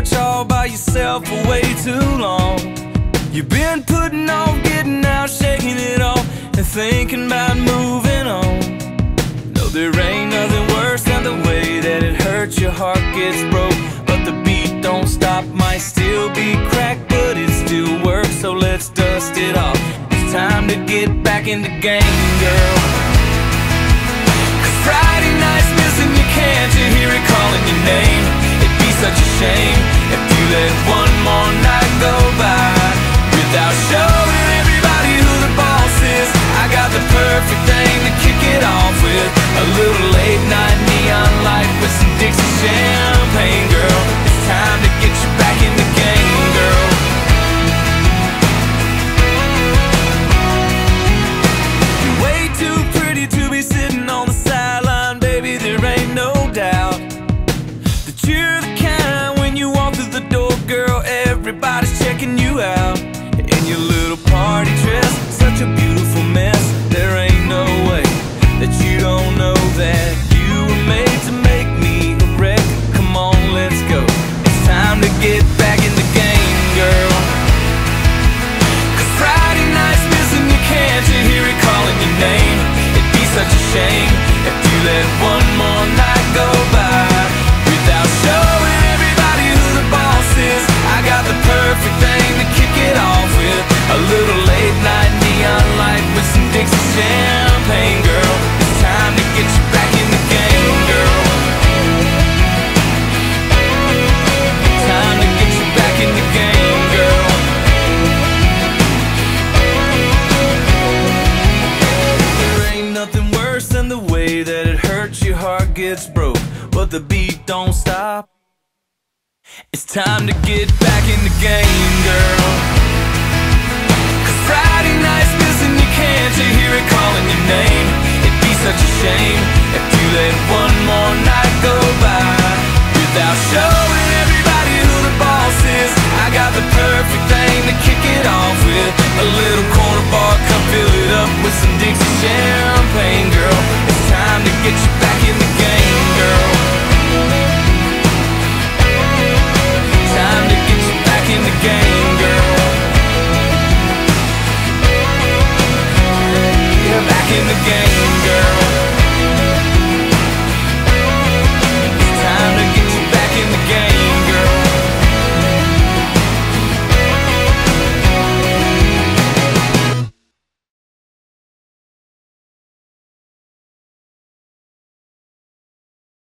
porch all by yourself for way too long. You've been putting off getting out, shaking it off, and thinking about moving on. No, there ain't nothing worse than the way that it hurts. Your heart gets broke, but the beat don't stop. Might still be cracked, but it still works, so let's dust it off. It's time to get back in the game, girl. 'Cause Friday night's missing, you can't, you hear it calling your name. It'd be such a shame if you let one more night go by without showing everybody who the boss is. I got the perfect thing to kick it off with, a little late night neon light with some Dixie champagne, girl. It's time to get you back in the game, girl. You're way too pretty to be sitting on the sideline, baby, there ain't no doubt that you're the kind, when you walk through the door, girl, everybody's checking you out. Your little party dress, such a beautiful mess. There ain't no way that you don't know that you were made to make me a wreck. Come on, let's go. It's time to get back in the game, girl. 'Cause Friday night's missing, you can't, you hear it calling your name. It'd be such a shame if you let one more night go by without showing everybody who the boss is. I got the perfect thing to kick it off with, a little late night neon light with some Dixie champagne, girl. It's time to get you back in the game, girl. Time to get you back in the game, girl. There ain't nothing worse than the way that it hurts. Your heart gets broke, but the beat don't stop. It's time to get back in the game, girl. 'Cause Friday night's missing, you can't, you hear it calling your name. It'd be such a shame if you let one more night go by without showing